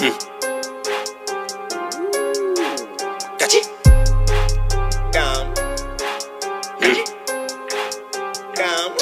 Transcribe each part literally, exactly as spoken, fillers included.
Mm. Got you. Gone. Mm. Gone.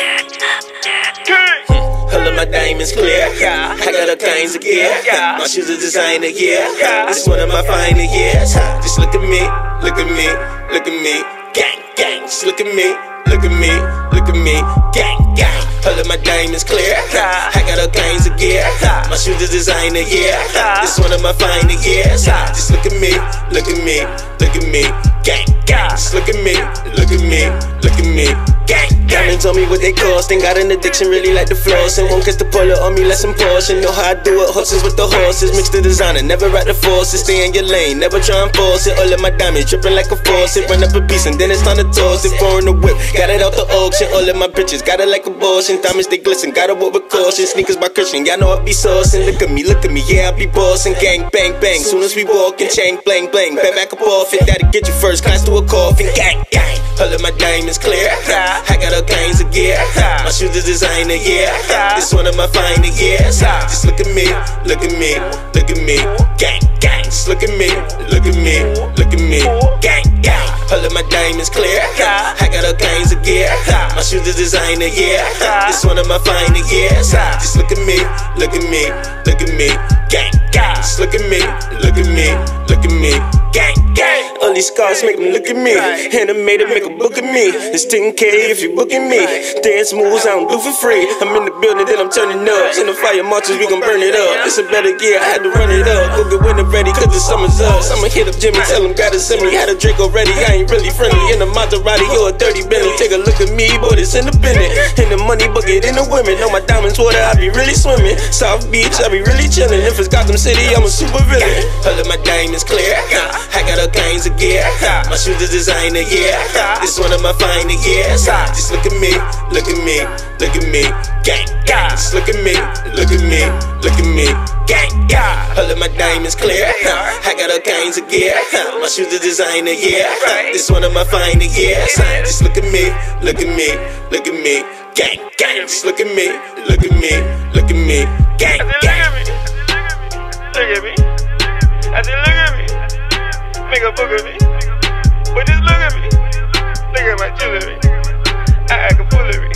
Mm. All of my diamonds clear. Yeah. I got all kinds of gear. Yeah. My shoes are designer, yeah. yeah. This one of my finer years. Just look at me, look at me, look at me. Gang, gang. Just look at me, look at me, look at me. Gang, gang. All of my diamonds clear. Yeah. I got all kinds of gear. Yeah. My shoes are designer, yeah. yeah. This one of my finer years. Yeah. Just look at me, look at me, look at me. Gang, gang. Just look at me, look at me, look at me. Gang, gang. Diamonds on me what they cost. Ain't got an addiction, really like the floss. And won't catch the puller on me, less important. Know how I do it, horses with the horses. Mix the designer, never ride the forces. Stay in your lane, never try and force it. All of my diamonds dripping like a faucet. Run up a piece and then it's time to toss it. Pouring the whip, got it out the auction. All of my bitches got it like abortion. Diamonds they glisten, got it with caution. Sneakers by Christian, y'all know I be saucing. Look at me, look at me, yeah I be bossing. Gang, bang, bang, soon as we walkin'. Chang, blang, blang, back back up off it. That'll get you first class to a coffin. Gang, gang, all of my diamonds clear. I got all kinds of gear. My shoes are designer, yeah. This one of my finer years. Just look at me, look at me, look at me. Gang, gang. Just look at me, look at me, look at me. Gang, gang. All of my diamonds clear. I got all kinds of gear. My shoes are designer, yeah. This one of my finer years. Just look at me, look at me, look at me. Gang, gang. Just look at me, look at me, look at me. Gang, gang. All these scars make them look at me. Animated, make a book of me. It's ten K if you booking me. Dance moves, I don't do for free. I'm in the building, then I'm turning up. Send the fire marches, we gon' burn it up. It's a better year, I had to run it up. Go get winter ready, cause the summer's up. I'ma hit up Jimmy, tell him gotta send me. Had a drink already, I ain't really friendly. In a Maserati, you're a dirty Bentley. Take a look at me, boy, it's independent. In the money bucket, in the women. On my diamonds water, I be really swimming. South Beach, I be really chilling. If it's Gotham City, I'm a super villain. All of my diamonds clear. I got all kinds of gear. My shoes are designer, yeah. This one of my finer years. Just look at me, look at me, look at me. Gang, gang. Just look at me, look at me, look at me. Gang, gang. All of my diamonds clear. I got all kinds of gear. My shoes are designer, yeah. This one of my finer years. Just look at me, look at me, look at me. Gang, gang. Just look at me, look at me, look at me. Gang, gang. Look at me. I said, look at me. Make a book of me. But just look at me. Look at my jewelry. I act a foolery.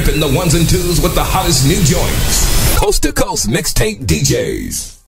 Ripping the ones and twos with the hottest new joints. Coast to coast mixtape D Js.